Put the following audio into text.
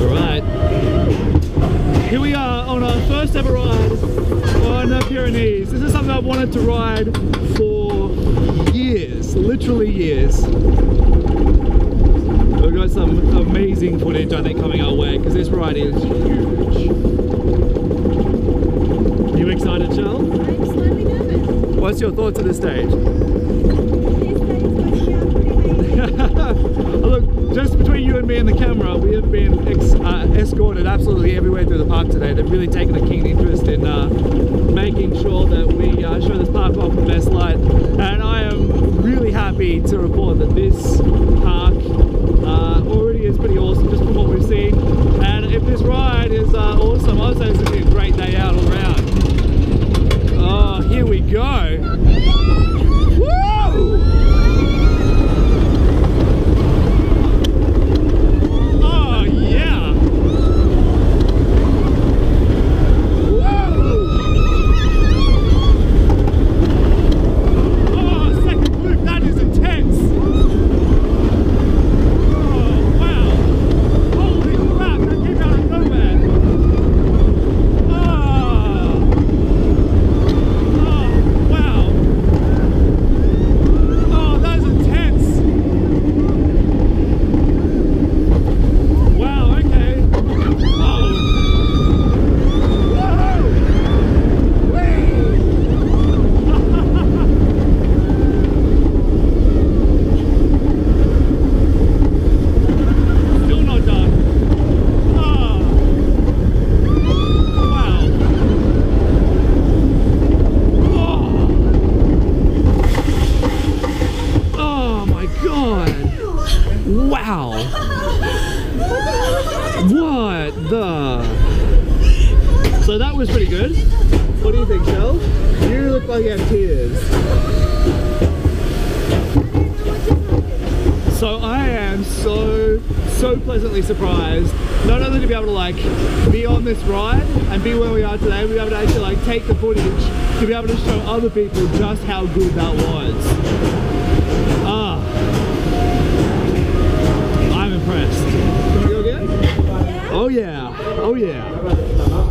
Alright, here we are on our first ever ride on the Pyrenees. This is something I've wanted to ride for years, literally years. We've got some amazing footage I think coming our way because this ride is huge. Are you excited, Chell? I'm slightly nervous. What's your thoughts at this stage? Look, just between you and me and the camera, we have been escorted absolutely everywhere through the park today. They've really taken a keen interest in making sure that we show this park off in the best light. And I am really happy to report that this park already is pretty awesome just from what we've seen. And if this ride is awesome, I'd say this is a great day out all around. Oh, here we go. Wow! What the? So that was pretty good. What do you think, Chell? You look like you have tears. So I am so pleasantly surprised. Not only to be able to like be on this ride and be where we are today, we were able to actually like take the footage to be able to show other people just how good that was. I'm impressed. Can we go again? Yeah. Oh yeah. Oh yeah.